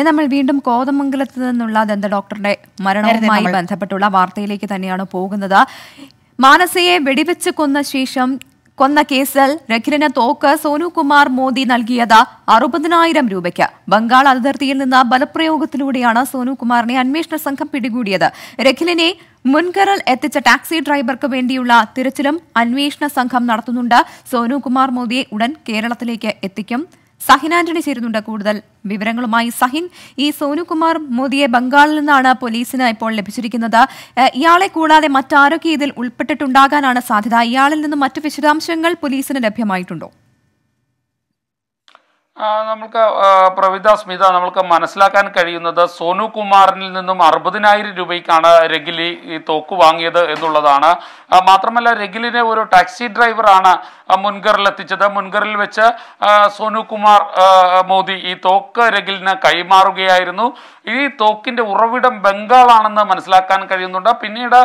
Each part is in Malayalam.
ഇനി നമ്മൾ വീണ്ടും കോതമംഗലത്ത് നിന്നുള്ള ദന്ത ഡോക്ടറുടെ മരണവുമായി ബന്ധപ്പെട്ടുള്ള വാർത്തയിലേക്ക് തന്നെയാണ് പോകുന്നത്. മാനസയെ വെടിവെച്ച് കൊന്ന കേസിൽ രഖിലിന് തോക്ക് സോനുകുമാർ മോദി നൽകിയത് 60,000 രൂപയ്ക്ക്. ബംഗാൾ അതിർത്തിയിൽ നിന്ന് ബലപ്രയോഗത്തിലൂടെയാണ് സോനുകുമാറിനെ അന്വേഷണ സംഘം പിടികൂടിയത്. രഖിലിനെ മുൻകരൽ എത്തിച്ച ടാക്സി ഡ്രൈവർക്ക് വേണ്ടിയുള്ള തിരച്ചിലും അന്വേഷണ സംഘം നടത്തുന്നുണ്ട്. സോനുകുമാർ മോദിയെ ഉടൻ കേരളത്തിലേക്ക് എത്തിക്കും. സഹിൻ ആന്റണി ചേരുന്നുണ്ട് കൂടുതൽ വിവരങ്ങളുമായി. സഹിൻ, ഈ സോനുകുമാർ മോദിയെ ബംഗാളിൽ നിന്നാണ് പോലീസിന് ഇപ്പോൾ ലഭിച്ചിരിക്കുന്നത്. ഇയാളെ കൂടാതെ മറ്റാരൊക്കെ ഇതിൽ ഉൾപ്പെട്ടിട്ടുണ്ടാകാനാണ് സാധ്യത? ഇയാളിൽ നിന്ന് മറ്റു വിശദാംശങ്ങൾ പോലീസിന് ലഭ്യമായിട്ടുണ്ടോ? നമുക്ക് പ്രവിധ സ്മിത, നമുക്ക് മനസ്സിലാക്കാൻ കഴിയുന്നത് സോനുകുമാറിൽ നിന്നും 60,000 രൂപയ്ക്കാണ് രഖിലി ഈ തോക്ക് വാങ്ങിയത് എന്നുള്ളതാണ്. മാത്രമല്ല രഖിലിനെ ഒരു ടാക്സി ഡ്രൈവറാണ് മുൻകറിലെത്തിച്ചത്. മുൻകറിൽ വെച്ച് സോനുകുമാർ മോദി ഈ തോക്ക് രഖിലിന് കൈമാറുകയായിരുന്നു. ഈ തോക്കിൻ്റെ ഉറവിടം ബംഗാളാണെന്ന് മനസ്സിലാക്കാൻ കഴിയുന്നുണ്ട്. പിന്നീട്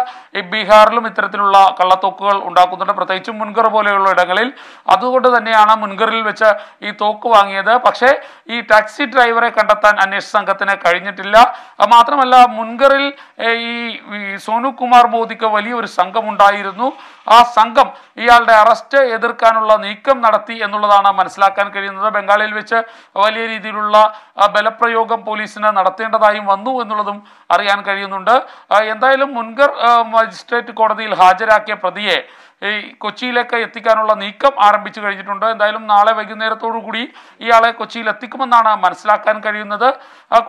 ബീഹാറിലും ഇത്തരത്തിലുള്ള കള്ളത്തോക്കുകൾ ഉണ്ടാക്കുന്നുണ്ട്, പ്രത്യേകിച്ചും മുൻകർ പോലെയുള്ള ഇടങ്ങളിൽ. അതുകൊണ്ട് തന്നെയാണ് മുൻകറിൽ വെച്ച് ഈ തോക്ക് വാങ്ങിയത്. പക്ഷേ ഈ ടാക്സി ഡ്രൈവറെ കണ്ടെത്താൻ അന്വേഷണ സംഘത്തിന് കഴിഞ്ഞിട്ടില്ല. മാത്രമല്ല മുൻകറിൽ ഈ സോനുകുമാർ മോദിക്ക് വലിയൊരു സംഘമുണ്ടായിരുന്നു. ആ സംഘം ഇയാളുടെ അറസ്റ്റ് എതിർക്കാനുള്ള നീക്കം നടത്തി എന്നുള്ളതാണ് മനസ്സിലാക്കാൻ കഴിയുന്നത്. ബംഗാളിൽ വെച്ച് വലിയ രീതിയിലുള്ള ബലപ്രയോഗം പോലീസിന് നടത്തേണ്ടതായും വന്നു എന്നുള്ളതും അറിയാൻ കഴിയുന്നുണ്ട്. എന്തായാലും മുൻകർ മജിസ്ട്രേറ്റ് കോടതിയിൽ ഹാജരാക്കിയ പ്രതിയെ ഈ കൊച്ചിയിലേക്ക് എത്തിക്കാനുള്ള നീക്കം ആരംഭിച്ചു കഴിഞ്ഞിട്ടുണ്ട്. എന്തായാലും നാളെ വൈകുന്നേരത്തോടു കൂടി ഇയാളെ കൊച്ചിയിൽ എത്തിക്കുമെന്നാണ് മനസ്സിലാക്കാൻ കഴിയുന്നത്.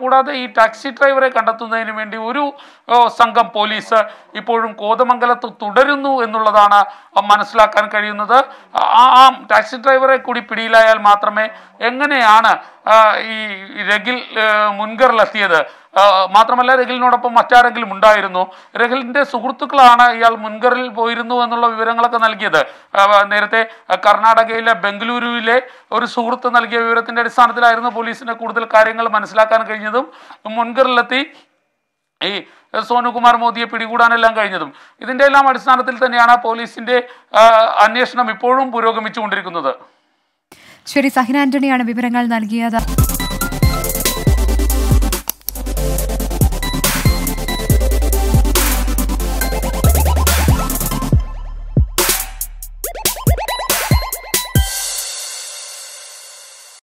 കൂടാതെ ഈ ടാക്സി ഡ്രൈവറെ കണ്ടെത്തുന്നതിന് വേണ്ടി ഒരു സംഘം പോലീസ് ഇപ്പോഴും കോതമംഗലത്ത് തുടരുന്നു എന്നുള്ളതാണ് മനസ്സിലാക്കാൻ കഴിയുന്നത്. ആ ടാക്സി ഡ്രൈവറെ കൂടി പിടിയിലായാൽ മാത്രമേ എങ്ങനെയാണ് ഈ രഖിൽ മുൻകറിലെത്തിയത്, മാത്രമല്ല രഖിലിനോടൊപ്പം മറ്റാരെങ്കിലും ഉണ്ടായിരുന്നു, രഖിലിൻ്റെ സുഹൃത്തുക്കളാണ് ഇയാൾ മുൻകറിൽ പോയിരുന്നു എന്നുള്ള വിവരങ്ങളൊക്കെ നൽകിയത്. നേരത്തെ കർണാടകയിലെ ബംഗളൂരുവിലെ ഒരു സുഹൃത്ത് നൽകിയ വിവരത്തിൻ്റെ അടിസ്ഥാനത്തിലായിരുന്നു പോലീസിന് കൂടുതൽ കാര്യങ്ങൾ മനസ്സിലാക്കാൻ കഴിഞ്ഞതും മുൻകറിലെത്തി ഈ സോനുകുമാർ മോദിയെ പിടികൂടാനെല്ലാം കഴിഞ്ഞതും. ഇതിൻ്റെ എല്ലാം അടിസ്ഥാനത്തിൽ തന്നെയാണ് പോലീസിൻ്റെ അന്വേഷണം ഇപ്പോഴും പുരോഗമിച്ചുകൊണ്ടിരിക്കുന്നത്. ശരി, സഹിൻ ആന്റണിയാണ് വിവരങ്ങൾ നൽകിയത്.